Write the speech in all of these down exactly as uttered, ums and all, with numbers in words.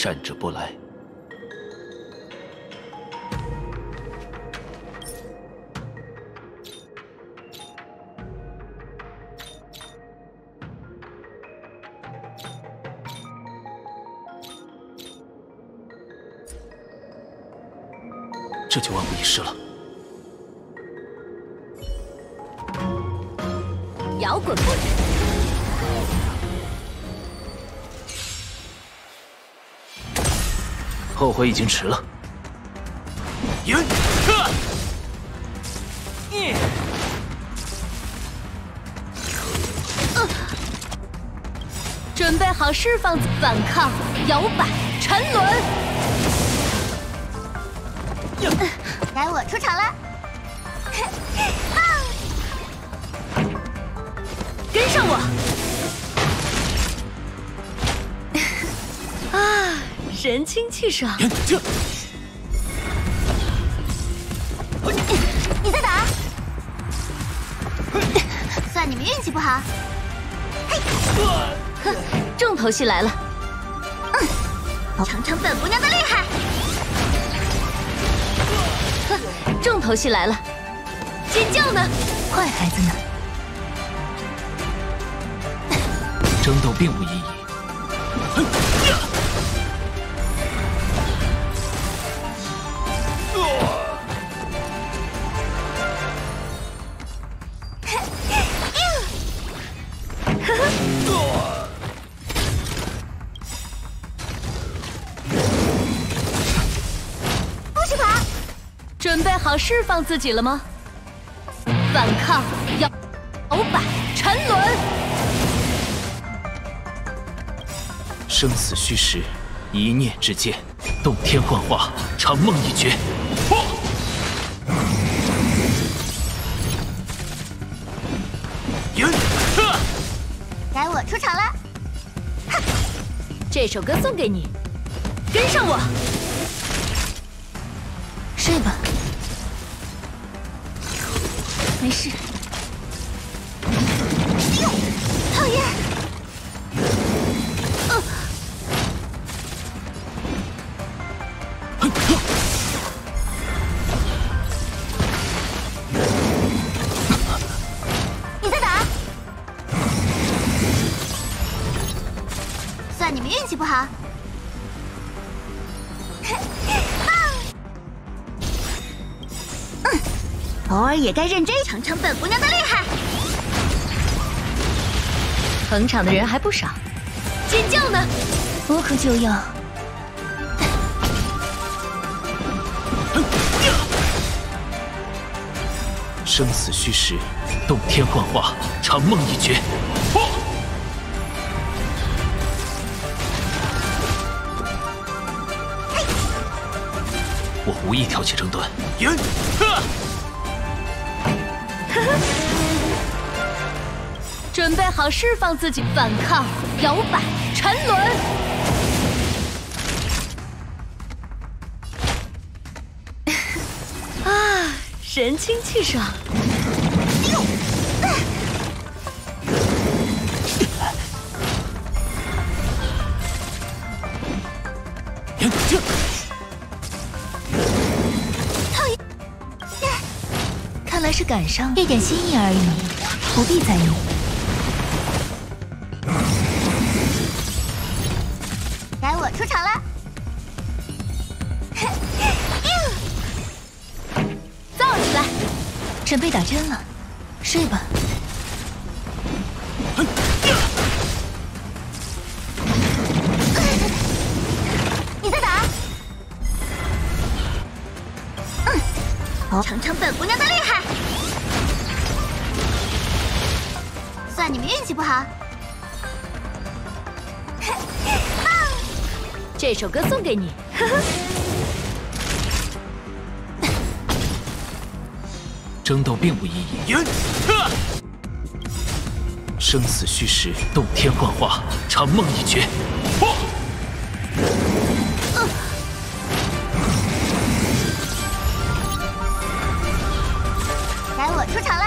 善者不来。这就万无一失了。摇滚不止。 后悔已经迟了。云客，准备好释放反抗、摇摆、沉沦。来，我出场了。跟上我。 神清气爽。这，你在打？算你们运气不好。嘿，哼，重头戏来了。嗯，尝尝本姑娘的厉害。哼，重头戏来了。尖叫呢？坏孩子呢？争斗并无意义。 好释放自己了吗？反抗、摇摆、沉沦，生死虚实，一念之间，洞天幻化，长梦一绝。云客，该我出场了。哼，这首歌送给你，跟上我。睡吧。 没事。哟，讨厌！呃，你在打？算你们运气不好。嗯，偶尔也该认真。 尝尝本姑娘的厉害！捧场的人还不少，尖叫呢，我可就要。生死虚实，洞天幻化，长梦一绝。我无意挑起争端。云客。 准备好释放自己，反抗、摇摆、沉沦。啊，神清气爽。看来是赶上一点心意而已，不必在意。 出场了！造起来！准备打针了，睡吧。你在打？嗯，尝尝本姑娘的厉害。算你们运气不好。 这首歌送给你，呵呵。争斗并无意义。云客，生死虚实，洞天幻化，长梦一绝。哦呃、来，我出场了。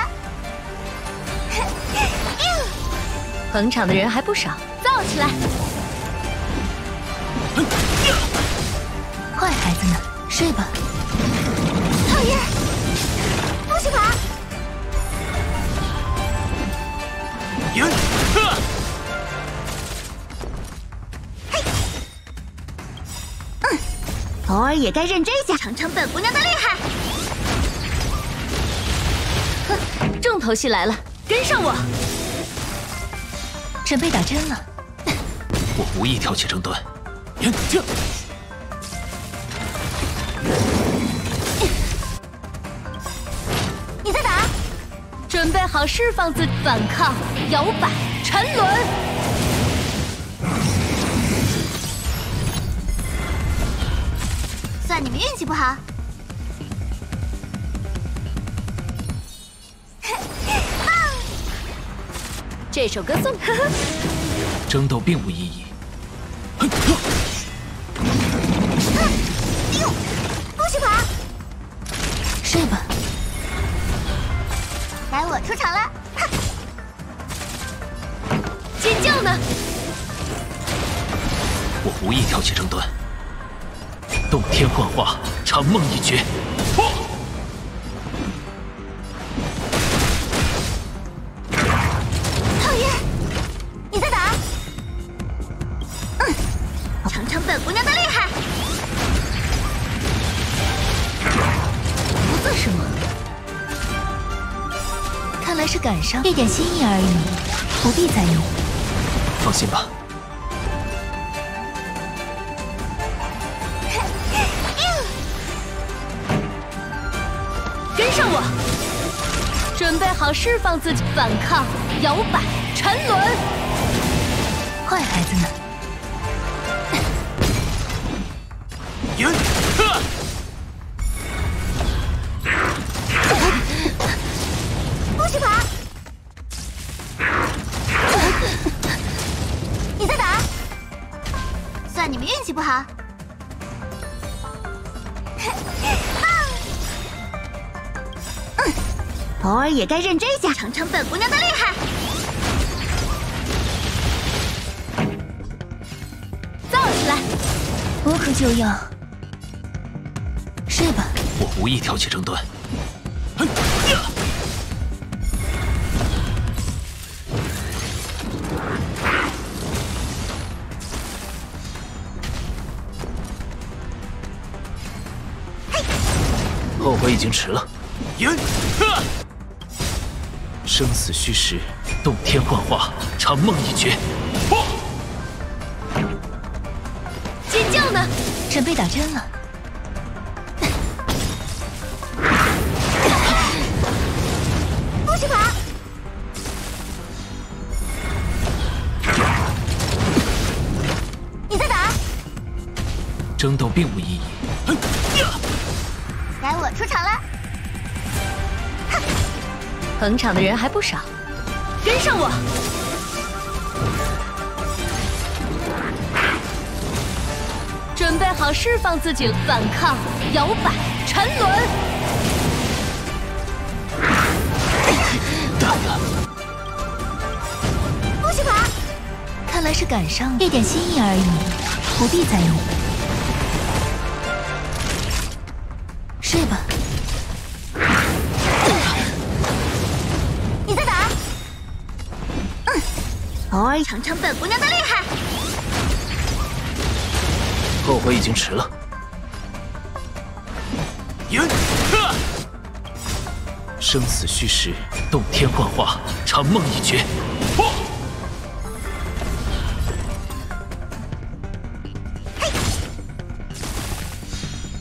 捧场的人还不少，造起来！ Yeah! 坏孩子呢，睡吧。讨厌，不许跑！赢！呵！嘿，嗯，偶尔也该认真一下，尝尝本姑娘的厉害。哼，重头戏来了，跟上我！准备打针了。我无意挑起争端。 眼镜，你在打？准备好释放自反抗、摇摆、沉沦。算你们运气不好。这首歌送。争斗并无意义。 睡吧，来，我出场了。尖叫呢？我无意挑起争端，洞天幻化，长梦一绝。哦 感伤，一点心意而已，不必在意。放心吧。跟上我，准备好释放自己，反抗、摇摆、沉沦。坏孩子们，赢！呵 偶尔也该认真一下，尝尝本姑娘的厉害。造起来，我可就要睡吧。我无意挑起争端。后悔已经迟了。赢！ 生死虚实，洞天幻化，长梦一绝。哦、尖叫呢？准备打针了。不许跑！你在打？争斗并无意义。来，我出场了。 捧场的人还不少，跟上我！准备好释放自己，反抗、摇摆、沉沦。大胆！不许跑！看来是赶上一点心意而已，不必在意。睡吧。 偶尔尝尝本姑娘的厉害。后悔已经迟了。赢！呵！生死虚实，洞天幻化，长梦一绝。哦！嘿！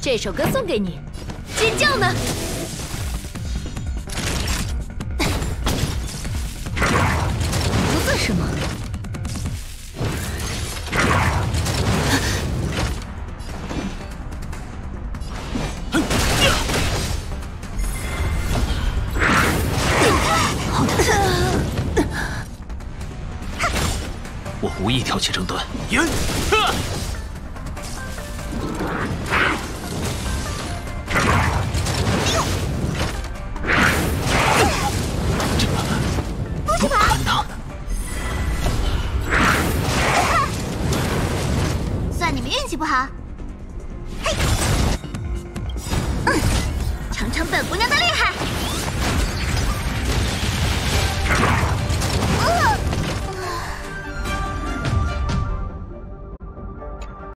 这首歌送给你。尖叫呢？ 什么？好的，我无意挑起争端。赢！这不可能。 不好，嘿！尝尝本姑娘的厉害。